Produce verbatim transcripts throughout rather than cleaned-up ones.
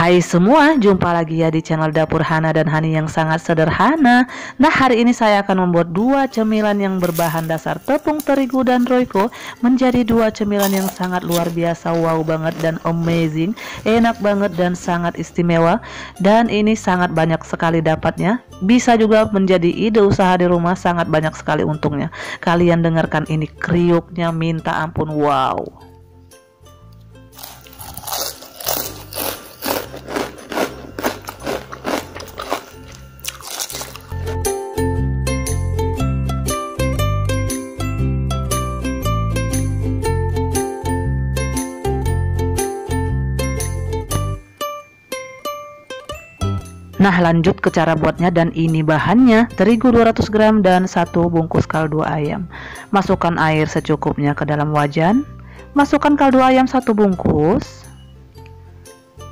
Hai semua, jumpa lagi ya di channel Dapur Hana dan Hani yang sangat sederhana. Nah, hari ini saya akan membuat dua cemilan yang berbahan dasar tepung terigu dan Royco menjadi dua cemilan yang sangat luar biasa, wow banget dan amazing, enak banget dan sangat istimewa. Dan ini sangat banyak sekali dapatnya. Bisa juga menjadi ide usaha di rumah, sangat banyak sekali untungnya. Kalian dengarkan ini kriuknya minta ampun, wow. Nah, lanjut ke cara buatnya. Dan ini bahannya: terigu dua ratus gram dan satu bungkus kaldu ayam. Masukkan air secukupnya ke dalam wajan. Masukkan kaldu ayam satu bungkus.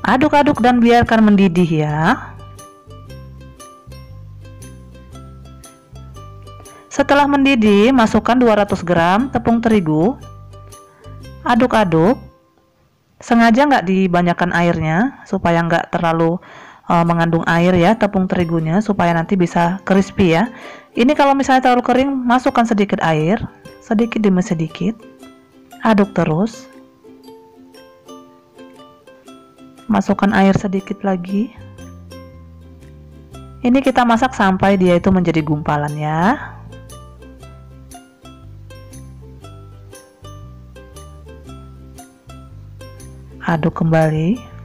Aduk-aduk dan biarkan mendidih ya. Setelah mendidih, masukkan dua ratus gram tepung terigu. Aduk-aduk. Sengaja nggak dibanyakan airnya supaya nggak terlalu mengandung air ya tepung terigunya, supaya nanti bisa crispy ya. Ini kalau misalnya terlalu kering, masukkan sedikit air, sedikit demi sedikit, aduk terus. Masukkan air sedikit lagi. Ini kita masak sampai dia itu menjadi gumpalan ya. Aduk kembali.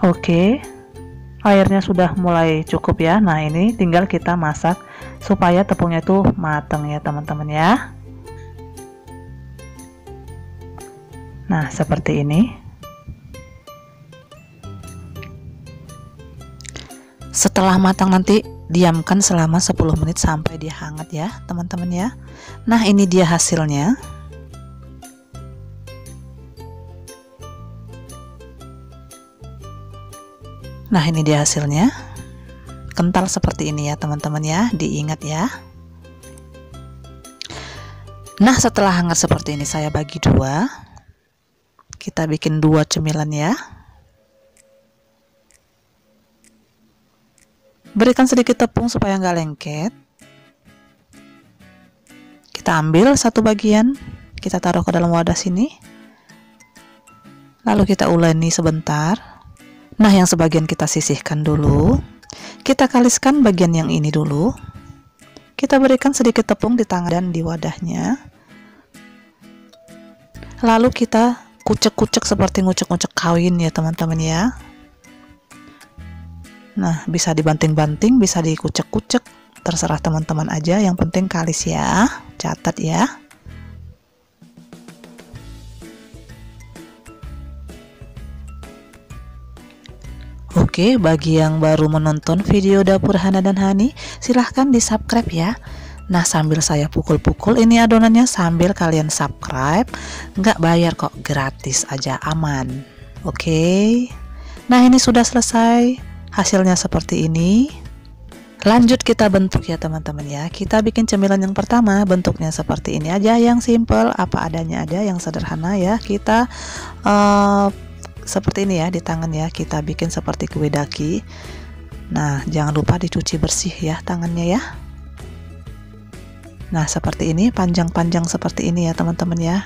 Oke, airnya sudah mulai cukup ya. Nah, ini tinggal kita masak supaya tepungnya itu matang ya teman-teman ya. Nah, seperti ini. Setelah matang nanti diamkan selama sepuluh menit sampai dia hangat ya teman-teman ya. Nah, ini dia hasilnya. Nah, ini dia hasilnya. Kental seperti ini ya teman-teman ya, diingat ya. Nah, setelah hangat seperti ini saya bagi dua. Kita bikin dua cemilan ya. Berikan sedikit tepung supaya nggak lengket. Kita ambil satu bagian, kita taruh ke dalam wadah sini. Lalu kita uleni sebentar. Nah, yang sebagian kita sisihkan dulu. Kita kaliskan bagian yang ini dulu. Kita berikan sedikit tepung di tangan dan di wadahnya. Lalu kita kucek-kucek seperti ngucek-ngucek kawin ya teman-teman ya. Nah, bisa dibanting-banting, bisa dikucek-kucek, terserah teman-teman aja, yang penting kalis ya. Catat ya. Oke, bagi yang baru menonton video Dapur Hana dan Hani, silahkan di subscribe ya. Nah, sambil saya pukul-pukul ini adonannya sambil kalian subscribe. Nggak bayar kok, gratis aja, aman. Oke. Nah, ini sudah selesai. Hasilnya seperti ini. Lanjut kita bentuk ya teman-teman ya. Kita bikin cemilan yang pertama, bentuknya seperti ini aja, yang simple, apa adanya aja, yang sederhana ya. Kita uh, seperti ini ya di tangan ya, kita bikin seperti kue daki. Nah, jangan lupa dicuci bersih ya tangannya ya. Nah, seperti ini, panjang-panjang seperti ini ya teman-teman ya.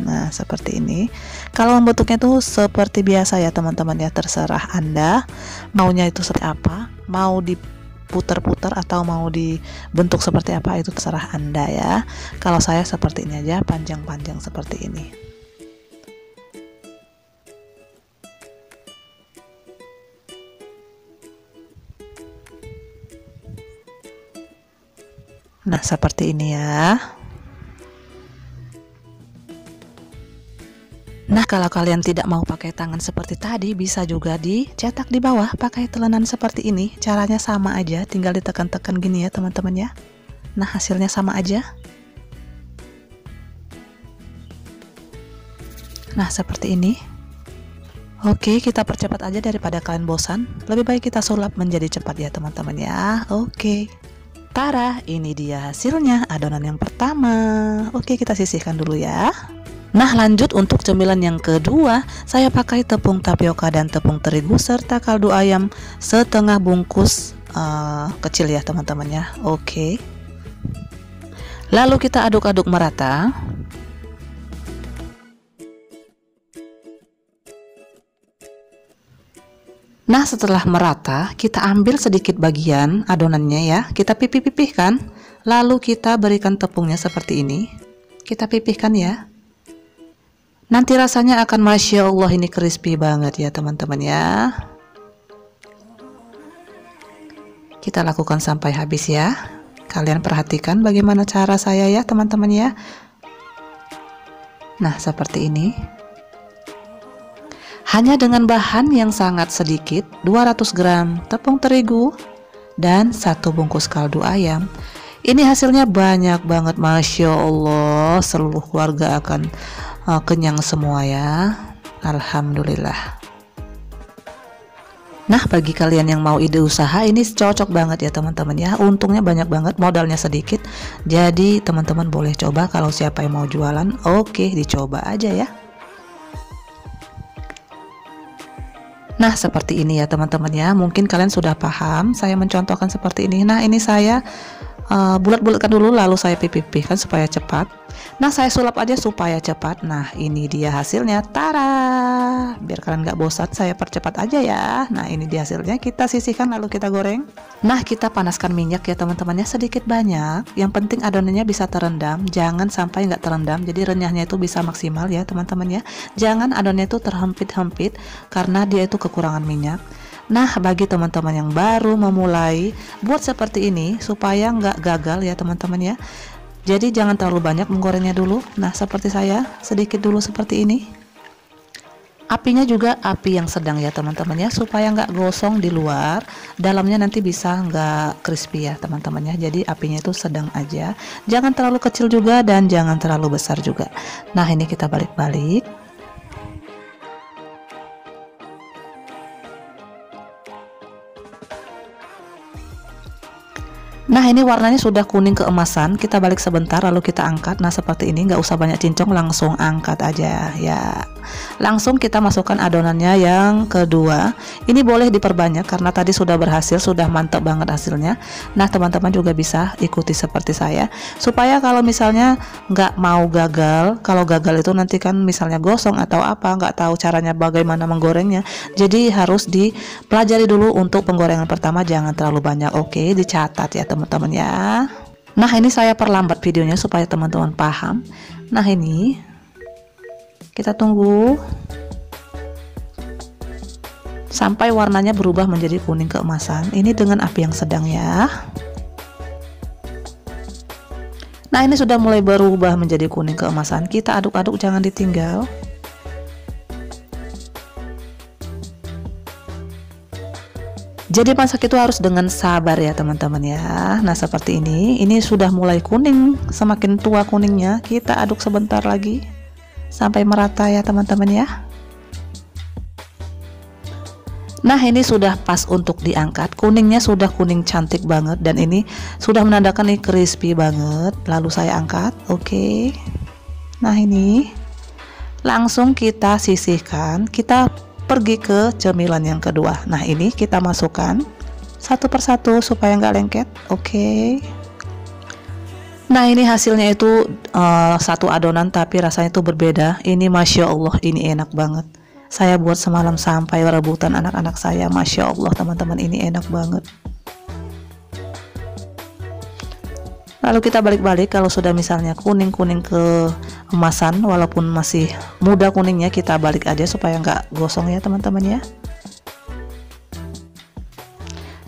Nah, seperti ini. Kalau bentuknya tuh seperti biasa ya teman-teman ya, terserah Anda maunya itu seperti apa, mau diputar-putar atau mau dibentuk seperti apa itu terserah Anda ya. Kalau saya seperti ini aja, panjang-panjang seperti ini. Nah, seperti ini ya. Nah, kalau kalian tidak mau pakai tangan seperti tadi, bisa juga dicetak di bawah pakai telenan seperti ini. Caranya sama aja, tinggal ditekan-tekan gini ya teman-teman ya. Nah, hasilnya sama aja. Nah, seperti ini. Oke, kita percepat aja daripada kalian bosan. Lebih baik kita sulap menjadi cepat ya teman-teman ya. Oke. Parah, ini dia hasilnya, adonan yang pertama. Oke, kita sisihkan dulu ya. Nah, lanjut untuk cemilan yang kedua, saya pakai tepung tapioka dan tepung terigu serta kaldu ayam setengah bungkus uh, kecil ya teman-teman ya. Oke. Lalu kita aduk-aduk merata. Nah, setelah merata, kita ambil sedikit bagian adonannya ya. Kita pipih-pipihkan, lalu kita berikan tepungnya seperti ini. Kita pipihkan ya. Nanti rasanya akan Masya Allah, ini crispy banget ya teman-teman ya. Kita lakukan sampai habis ya. Kalian perhatikan bagaimana cara saya ya teman-teman ya. Nah, seperti ini. Hanya dengan bahan yang sangat sedikit, dua ratus gram tepung terigu dan satu bungkus kaldu ayam. Ini hasilnya banyak banget, Masya Allah, seluruh keluarga akan uh, kenyang semua ya. Alhamdulillah. Nah, bagi kalian yang mau ide usaha, ini cocok banget ya teman-teman ya. Untungnya banyak banget, modalnya sedikit. Jadi teman-teman boleh coba, kalau siapa yang mau jualan, oke, dicoba aja ya. Nah, seperti ini ya teman-teman ya. Mungkin kalian sudah paham saya mencontohkan seperti ini. Nah, ini saya uh, bulat-bulatkan dulu lalu saya pipihkan supaya cepat. Nah, saya sulap aja supaya cepat. Nah, ini dia hasilnya. Tara! Biar kalian nggak bosan, saya percepat aja ya. Nah, ini dia hasilnya. Kita sisihkan lalu kita goreng. Nah, kita panaskan minyak ya teman-temannya sedikit banyak. Yang penting adonannya bisa terendam. Jangan sampai nggak terendam. Jadi renyahnya itu bisa maksimal ya teman-teman ya. Jangan adonannya itu terhempit-hempit karena dia itu kekurangan minyak. Nah, bagi teman-teman yang baru memulai, buat seperti ini supaya nggak gagal ya teman-teman ya. Jadi jangan terlalu banyak menggorengnya dulu. Nah, seperti saya, sedikit dulu seperti ini. Apinya juga api yang sedang ya teman-teman ya, supaya nggak gosong di luar, dalamnya nanti bisa nggak crispy ya teman-teman ya. Jadi apinya itu sedang aja, jangan terlalu kecil juga dan jangan terlalu besar juga. Nah, ini kita balik-balik. Nah, ini warnanya sudah kuning keemasan. Kita balik sebentar lalu kita angkat. Nah, seperti ini, nggak usah banyak cincong, langsung angkat aja ya. Langsung kita masukkan adonannya yang kedua. Ini boleh diperbanyak karena tadi sudah berhasil, sudah mantap banget hasilnya. Nah, teman-teman juga bisa ikuti seperti saya supaya kalau misalnya nggak mau gagal, kalau gagal itu nanti kan misalnya gosong atau apa, nggak tahu caranya bagaimana menggorengnya. Jadi harus dipelajari dulu untuk penggorengan pertama, jangan terlalu banyak. Oke, dicatat ya teman-teman. teman-teman ya. Nah, ini saya perlambat videonya supaya teman-teman paham. Nah, ini kita tunggu sampai warnanya berubah menjadi kuning keemasan. Ini dengan api yang sedang ya. Nah, ini sudah mulai berubah menjadi kuning keemasan. Kita aduk-aduk, jangan ditinggal. Jadi masak itu harus dengan sabar ya teman-teman ya. Nah, seperti ini. Ini sudah mulai kuning, semakin tua kuningnya. Kita aduk sebentar lagi sampai merata ya teman-teman ya. Nah, ini sudah pas untuk diangkat. Kuningnya sudah kuning cantik banget dan ini sudah menandakan ini crispy banget. Lalu saya angkat. Oke. Nah, ini langsung kita sisihkan. Kita pergi ke cemilan yang kedua. Nah, ini kita masukkan satu persatu supaya nggak lengket. Oke. Nah, ini hasilnya itu uh, satu adonan tapi rasanya itu berbeda. Ini Masya Allah, ini enak banget. Saya buat semalam sampai rebutan anak-anak saya. Masya Allah teman-teman, ini enak banget. Lalu kita balik-balik. Kalau sudah misalnya kuning-kuning keemasan, walaupun masih muda kuningnya, kita balik aja supaya nggak gosong ya teman-teman ya.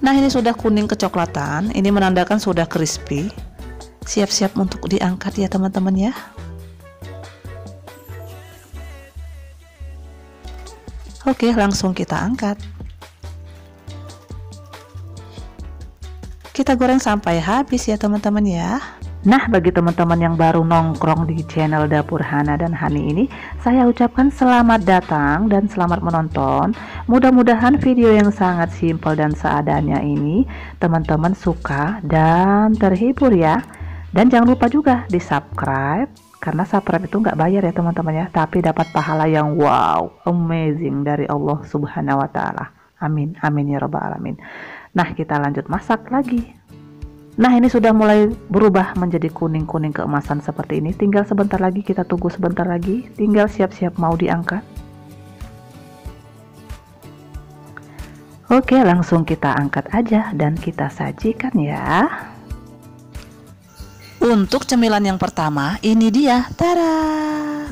Nah, ini sudah kuning kecoklatan. Ini menandakan sudah crispy, siap-siap untuk diangkat ya teman-teman ya. Oke, langsung kita angkat. Kita goreng sampai habis ya teman-teman ya. Nah, bagi teman-teman yang baru nongkrong di channel Dapur Hana dan Hani ini, saya ucapkan selamat datang dan selamat menonton. Mudah-mudahan video yang sangat simpel dan seadanya ini teman-teman suka dan terhibur ya. Dan jangan lupa juga di subscribe, Karena subscribe itu nggak bayar ya teman-teman ya, tapi dapat pahala yang wow, amazing dari Allah Subhanahu wa Ta'ala. Amin, amin ya Rabbal 'Alamin. Nah, kita lanjut masak lagi. Nah, ini sudah mulai berubah menjadi kuning-kuning keemasan seperti ini. Tinggal sebentar lagi, kita tunggu sebentar lagi. Tinggal siap-siap mau diangkat. Oke, langsung kita angkat aja dan kita sajikan ya. Untuk cemilan yang pertama, ini dia. Tada!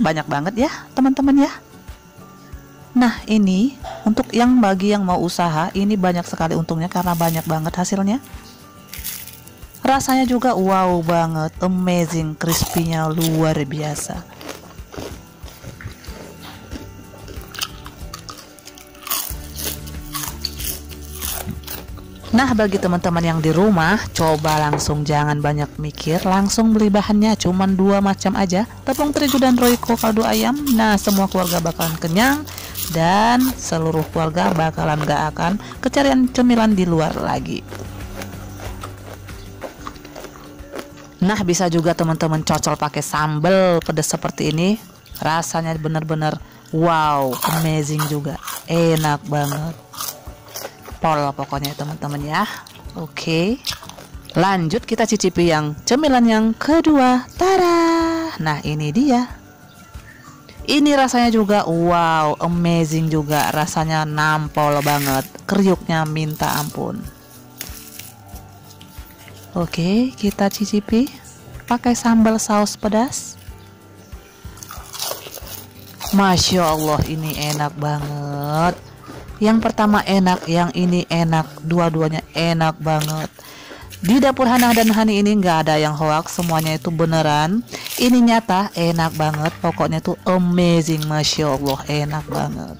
Banyak banget ya, teman-teman ya. Nah, ini untuk yang bagi yang mau usaha, ini banyak sekali untungnya karena banyak banget hasilnya. Rasanya juga wow banget, amazing, crispy-nya luar biasa. Nah, bagi teman-teman yang di rumah, coba langsung, jangan banyak mikir, langsung beli bahannya, cuman dua macam aja, tepung terigu dan Royco kaldu ayam. Nah, semua keluarga bakalan kenyang dan seluruh keluarga bakalan gak akan kecarian cemilan di luar lagi. Nah, bisa juga teman-teman cocol pakai sambal pedas seperti ini. Rasanya benar-benar wow, amazing juga. Enak banget. Pol pokoknya teman-teman ya. Oke. Lanjut kita cicipi yang cemilan yang kedua. Tada! Nah, ini dia. Ini rasanya juga wow, amazing juga. Rasanya nampol banget. Kriuknya minta ampun. Oke, kita cicipi pakai sambal saus pedas. Masya Allah, ini enak banget. Yang pertama enak, yang ini enak, dua-duanya enak banget. Di dapur Hana dan Hani ini nggak ada yang hoax, semuanya itu beneran. Ini nyata, enak banget. Pokoknya tuh amazing, masya Allah, enak banget.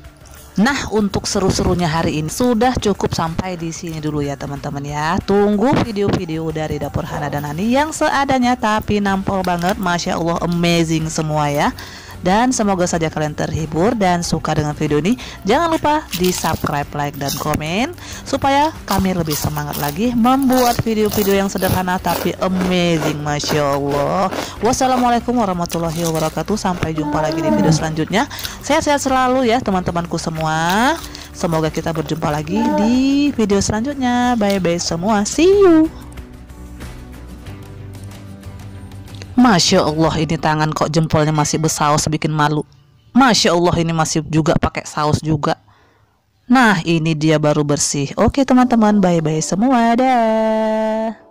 Nah, untuk seru-serunya hari ini sudah cukup sampai di sini dulu ya teman-teman ya. Tunggu video-video dari dapur Hana dan Hani yang seadanya tapi nampol banget, masya Allah, amazing semua ya. Dan semoga saja kalian terhibur dan suka dengan video ini. Jangan lupa di subscribe, like, dan komen supaya kami lebih semangat lagi membuat video-video yang sederhana tapi amazing, masya Allah. Wassalamualaikum warahmatullahi wabarakatuh. Sampai jumpa lagi di video selanjutnya. Sehat-sehat selalu ya teman-temanku semua. Semoga kita berjumpa lagi di video selanjutnya. Bye bye semua, see you. Masya Allah, ini tangan kok jempolnya masih bersaus, bikin malu. Masya Allah, ini masih juga pakai saus juga. Nah, ini dia baru bersih. Oke teman-teman, bye bye semua, dah.